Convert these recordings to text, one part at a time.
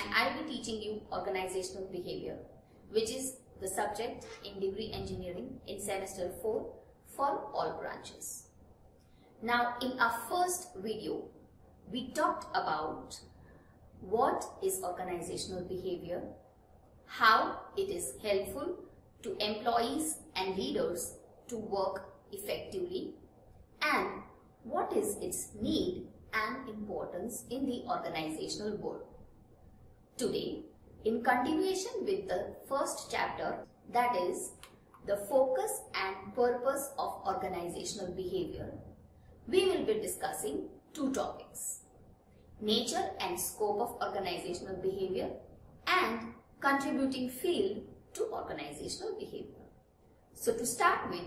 and I'll be teaching you organizational behavior, which is the subject in degree engineering in semester 4 for all branches. Now, in our first video, we talked about what is organizational behavior, how it is helpful to employees and leaders to work effectively, and what is its need and importance in the organizational world. Today, in continuation with the first chapter, that is the focus and purpose of organizational behavior, we will be discussing two topics: nature and scope of organizational behavior and contributing field to organizational behavior. So to start with,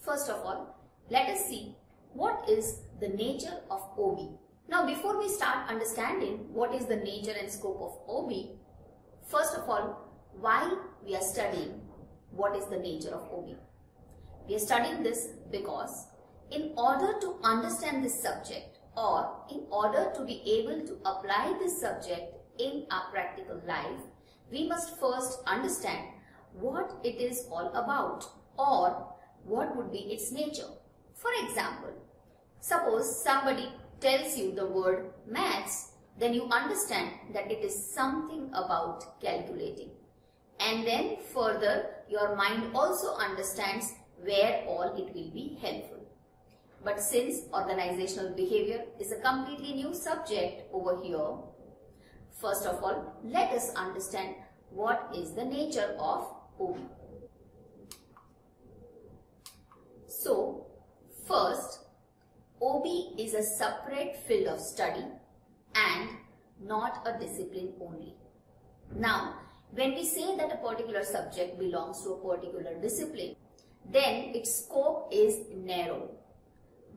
first of all, let us see what is the nature of OB. Now, before we start understanding what is the nature and scope of OB, first of all, why we are studying what is the nature of OB. We are studying this because in order to understand this subject, or in order to be able to apply this subject in our practical life, we must first understand what it is all about, or what would be its nature. For example, suppose somebody tells you the word maths, then you understand that it is something about calculating. And then further, your mind also understands where all it will be helpful. But since organizational behavior is a completely new subject over here, first of all, let us understand what is the nature of OB. So, first, OB is a separate field of study and not a discipline only. Now, when we say that a particular subject belongs to a particular discipline, then its scope is narrow.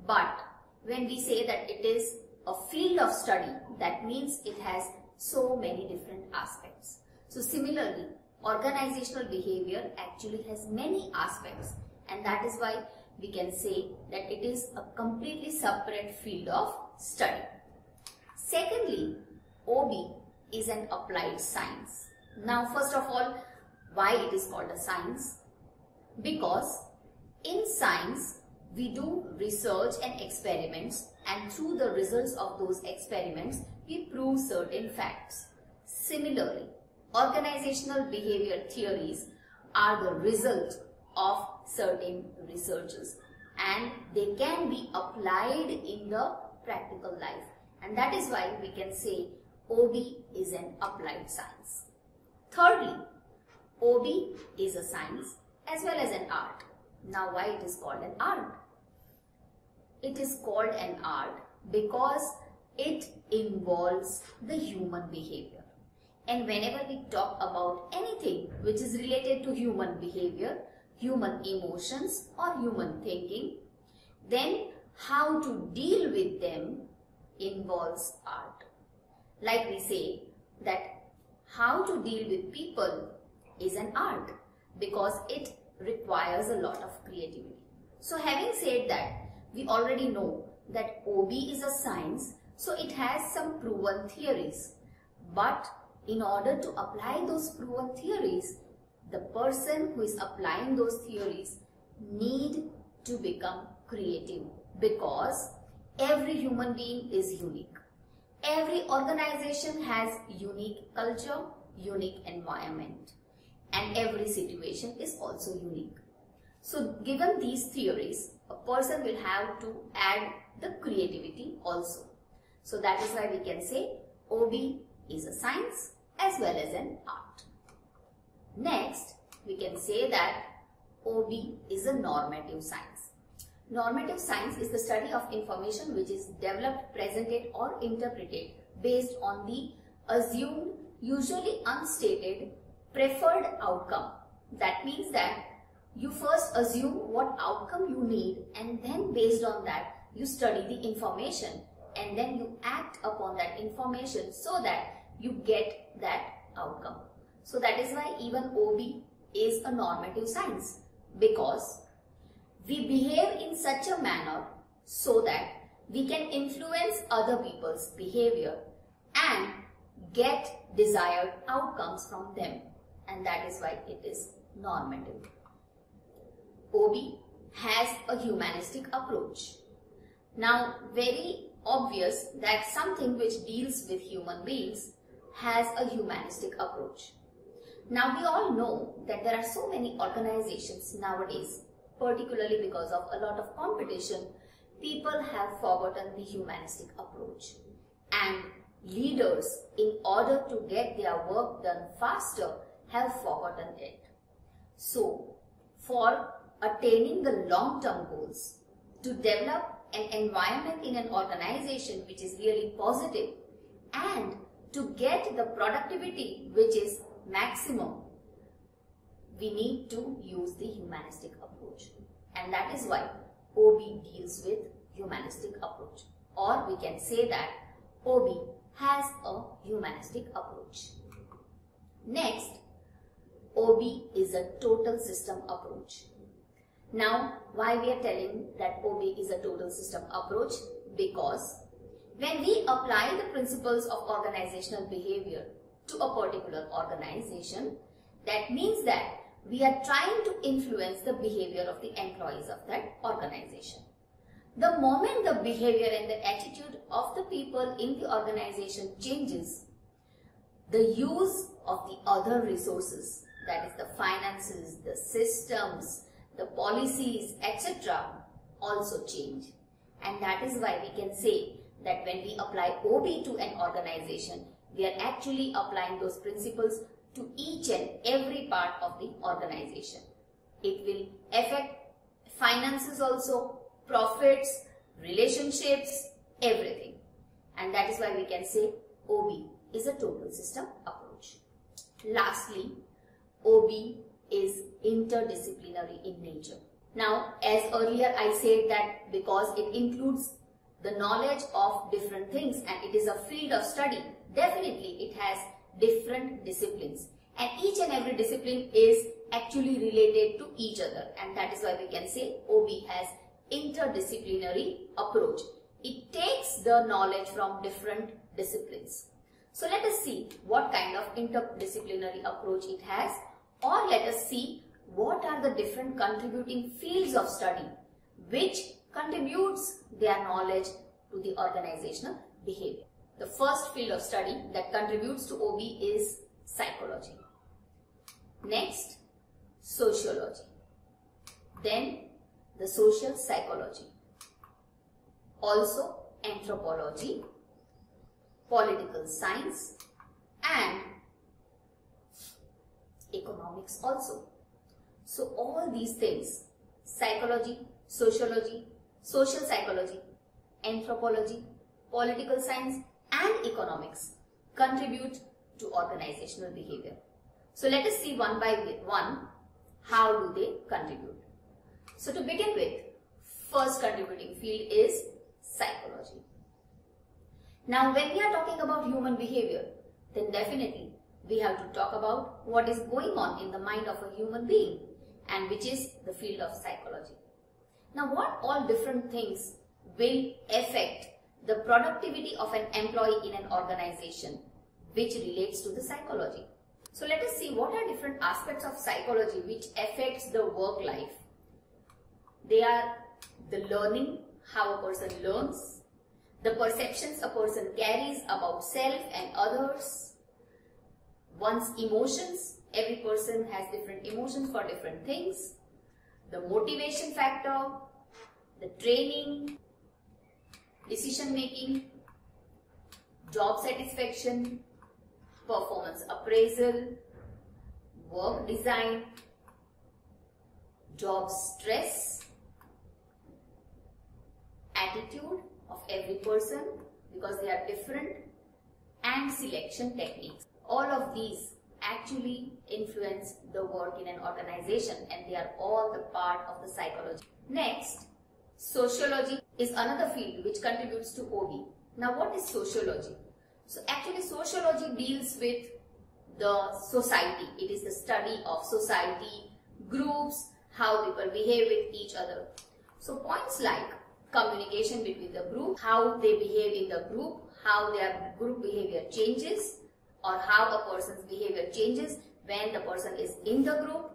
But when we say that it is a field of study, that means it has so many different aspects. So similarly, organizational behavior actually has many aspects, and that is why we can say that it is a completely separate field of study. Secondly, OB is an applied science. Now, first of all, why it is called a science? Because in science, we do research and experiments, and through the results of those experiments, we prove certain facts. Similarly, organizational behavior theories are the result of certain researches, and they can be applied in the practical life, and that is why we can say OB is an applied science. Thirdly, OB is a science as well as an art. Now, why it is called an art? It is called an art because it involves the human behavior. And whenever we talk about anything which is related to human behavior, human emotions or human thinking, then how to deal with them involves art. Like we say that how to deal with people is an art because it requires a lot of creativity. So having said that, we already know that OB is a science, so it has some proven theories. But in order to apply those proven theories, the person who is applying those theories need to become creative, because every human being is unique. Every organization has unique culture, unique environment, and every situation is also unique. So given these theories, a person will have to add the creativity also. So that is why we can say OB is a science as well as an art. Next, we can say that OB is a normative science. Normative science is the study of information which is developed, presented or interpreted based on the assumed, usually unstated, preferred outcome. That means that you first assume what outcome you need, and then based on that you study the information, and then you act upon that information so that you get that outcome. So that is why even OB is a normative science, because we behave in such a manner so that we can influence other people's behavior, and get desired outcomes from them, and that is why it is normative. OB has a humanistic approach. Now, very obvious that something which deals with human beings has a humanistic approach. Now, we all know that there are so many organizations nowadays, particularly because of a lot of competition, people have forgotten the humanistic approach. And leaders, in order to get their work done faster, have forgotten it. So, for attaining the long-term goals, to develop an environment in an organization which is really positive and to get the productivity which is maximum, we need to use the humanistic approach. And that is why OB deals with humanistic approach, or we can say that OB has a humanistic approach. Next, OB is a total system approach. Now, why we are telling that OB is a total system approach? Because when we apply the principles of organizational behavior to a particular organization, that means that we are trying to influence the behavior of the employees of that organization. The moment the behavior and the attitude of the people in the organization changes, the use of the other resources, that is the finances, the systems, the policies, etc. also change. And that is why we can say that when we apply OB to an organization, we are actually applying those principles to each and every part of the organization. It will affect finances also, profits, relationships, everything. And that is why we can say OB is a total system approach. Lastly, OB is interdisciplinary in nature. Now, as earlier I said that because it includes the knowledge of different things and it is a field of study, definitely it has different disciplines, and each and every discipline is actually related to each other, and that is why we can say OB has interdisciplinary approach. It takes the knowledge from different disciplines. So let us see what kind of interdisciplinary approach it has, or let us see what are the different contributing fields of study which contributes their knowledge to the organizational behavior. The first field of study that contributes to OB is psychology. Next, sociology. Then, the social psychology. Also, anthropology, political science, and economics also. So, all these things, psychology, sociology, social psychology, anthropology, political science, and economics contribute to organizational behavior. So let us see one by one how do they contribute. So to begin with, first contributing field is psychology. Now when we are talking about human behavior, then definitely we have to talk about what is going on in the mind of a human being, and which is the field of psychology. Now what all different things will affect the productivity of an employee in an organization, which relates to the psychology. So let us see what are different aspects of psychology which affects the work life. They are the learning, how a person learns, the perceptions a person carries about self and others, one's emotions. Every person has different emotions for different things, the motivation factor, the training, decision making, job satisfaction, performance appraisal, work design, job stress, attitude of every person because they are different, and selection techniques. All of these actually influence the work in an organization, and they are all the part of the psychology. Next, sociology is another field which contributes to OB. Now what is sociology? So actually sociology deals with the society. It is the study of society, groups, how people behave with each other. So points like communication between the group, how they behave in the group, how their group behavior changes, on how a person's behavior changes when the person is in the group.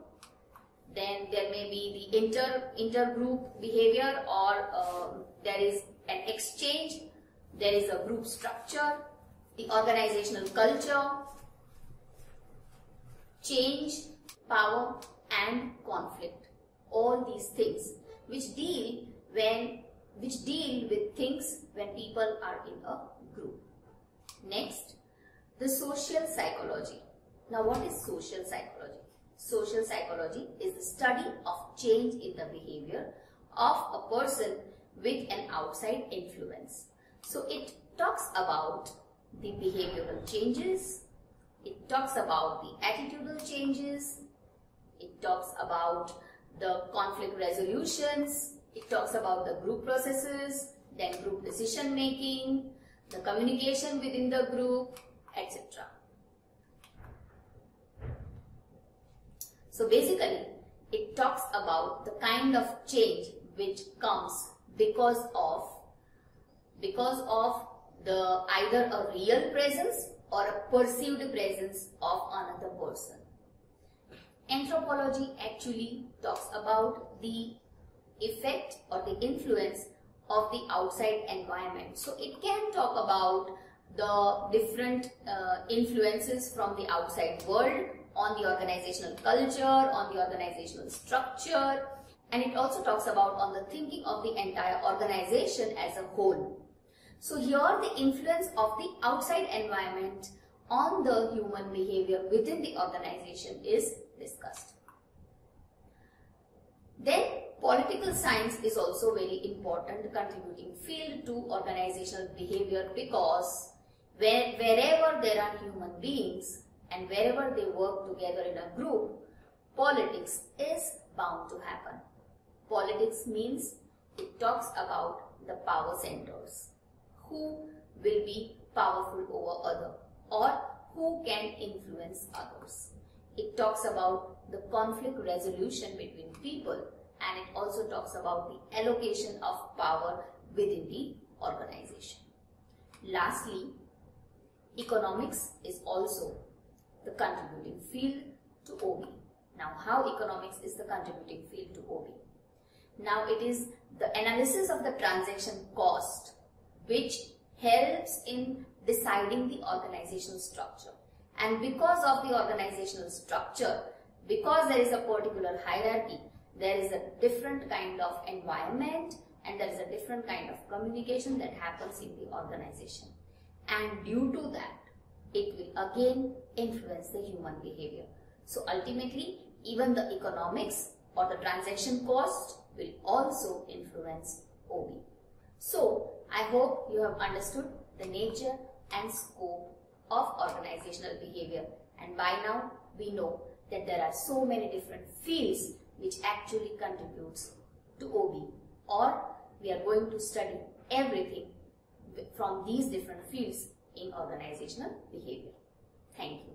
Then there may be the intergroup behavior, or there is an exchange, there is a group structure, the organizational culture, change, power and conflict. All these things which deal with things when people are in a group. Next, the social psychology. Now, what is social psychology? Social psychology is the study of change in the behavior of a person with an outside influence. So it talks about the behavioral changes, it talks about the attitudinal changes, it talks about the conflict resolutions, it talks about the group processes, then group decision making, the communication within the group, etc. So basically, it talks about the kind of change which comes because of the either a real presence or a perceived presence of another person. Anthropology actually talks about the effect or the influence of the outside environment. So it can talk about the different influences from the outside world on the organizational culture, on the organizational structure, and it also talks about on the thinking of the entire organization as a whole. So here the influence of the outside environment on the human behavior within the organization is discussed. Then political science is also very important contributing field to organizational behavior, because wherever there are human beings and wherever they work together in a group, politics is bound to happen. Politics means it talks about the power centers. Who will be powerful over other, or who can influence others. It talks about the conflict resolution between people, and it also talks about the allocation of power within the organization. Lastly, economics is also the contributing field to OBE. Now, how economics is the contributing field to OBE? Now, it is the analysis of the transaction cost which helps in deciding the organizational structure. And because of the organizational structure, because there is a particular hierarchy, there is a different kind of environment and there is a different kind of communication that happens in the organization. And due to that, it will again influence the human behavior. So ultimately, even the economics or the transaction cost will also influence OBE. So I hope you have understood the nature and scope of organizational behavior. And by now, we know that there are so many different fields which actually contributes to OBE, or we are going to study everything from these different fields in organizational behavior. Thank you.